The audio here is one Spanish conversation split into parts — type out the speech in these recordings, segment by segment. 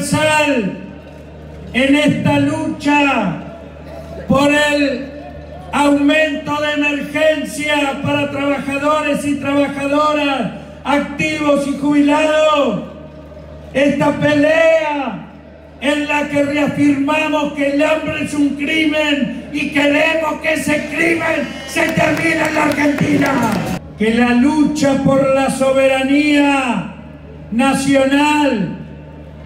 universal en esta lucha por el aumento de emergencia para trabajadores y trabajadoras, activos y jubilados. Esta pelea en la que reafirmamos que el hambre es un crimen y queremos que ese crimen se termine en la Argentina. Que la lucha por la soberanía nacional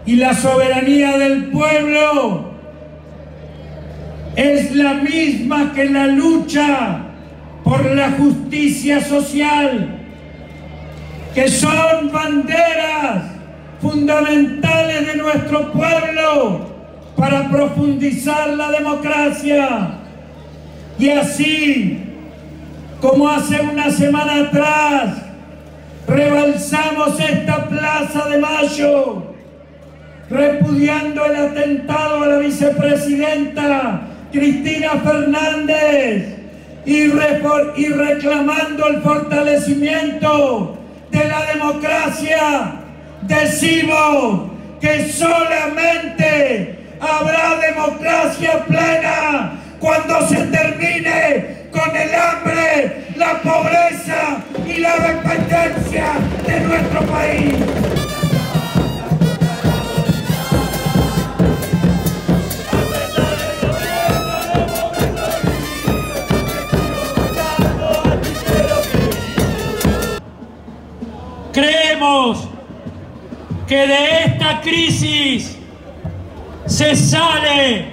y la soberanía del pueblo es la misma que la lucha por la justicia social, que son banderas fundamentales de nuestro pueblo para profundizar la democracia. Y así como hace una semana atrás rebalsamos esta Plaza de Mayo repudiando el atentado a la vicepresidenta Cristina Fernández y reclamando el fortalecimiento de la democracia, decimos que solamente habrá democracia plena cuando se termine con el hambre, la pobreza y la dependencia de nuestro país. Creemos que de esta crisis se sale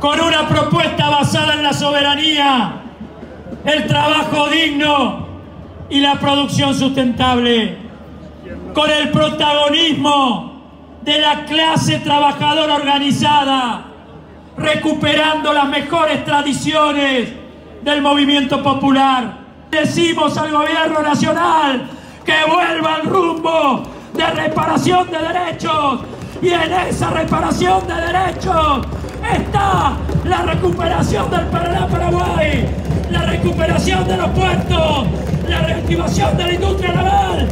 con una propuesta basada en la soberanía, el trabajo digno y la producción sustentable, con el protagonismo de la clase trabajadora organizada, recuperando las mejores tradiciones del movimiento popular. Decimos al gobierno nacional que vuelva al rumbo de reparación de derechos, y en esa reparación de derechos está la recuperación del Paraná-Paraguay, la recuperación de los puertos, la reactivación de la industria naval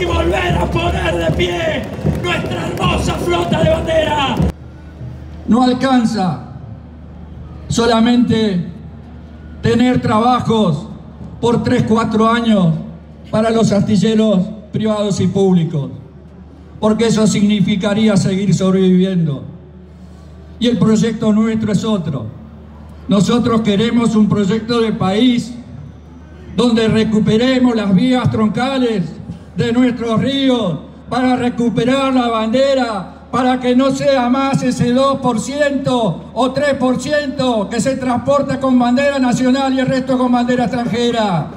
y volver a poner de pie nuestra hermosa flota de bandera. No alcanza solamente tener trabajos por 3-4 años para los astilleros privados y públicos, porque eso significaría seguir sobreviviendo. Y el proyecto nuestro es otro. Nosotros queremos un proyecto de país donde recuperemos las vías troncales de nuestros ríos para recuperar la bandera, para que no sea más ese 2% o 3% que se transporta con bandera nacional y el resto con bandera extranjera.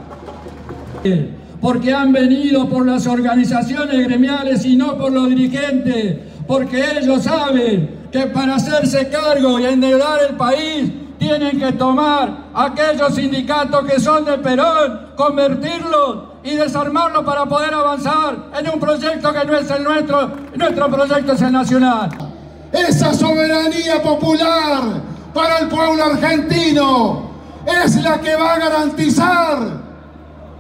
Porque han venido por las organizaciones gremiales y no por los dirigentes, porque ellos saben que para hacerse cargo y endeudar el país tienen que tomar aquellos sindicatos que son de Perón, convertirlos y desarmarlos para poder avanzar en un proyecto que no es el nuestro. Nuestro proyecto es el nacional. Esa soberanía popular para el pueblo argentino es la que va a garantizar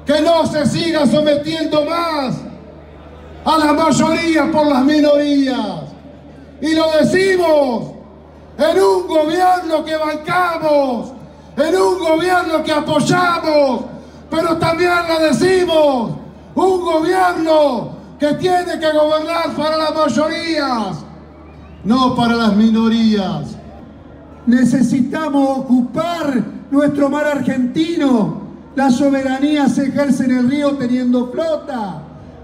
que no se siga sometiendo más a las mayorías por las minorías. Y lo decimos en un gobierno que bancamos, en un gobierno que apoyamos, pero también lo decimos, un gobierno que tiene que gobernar para las mayorías, no para las minorías. Necesitamos ocupar nuestro mar argentino. La soberanía se ejerce en el río teniendo flota.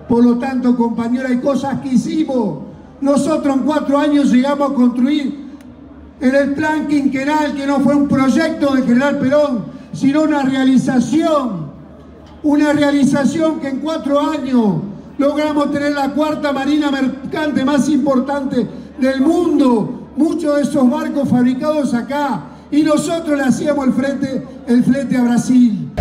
Por lo tanto, compañero, hay cosas que hicimos. Nosotros en 4 años llegamos a construir en el plan quinquenal, que no fue un proyecto de General Perón, sino una realización que en 4 años logramos tener la 4ª marina mercante más importante del mundo. Muchos de esos barcos fabricados acá, y nosotros le hacíamos el flete a Brasil.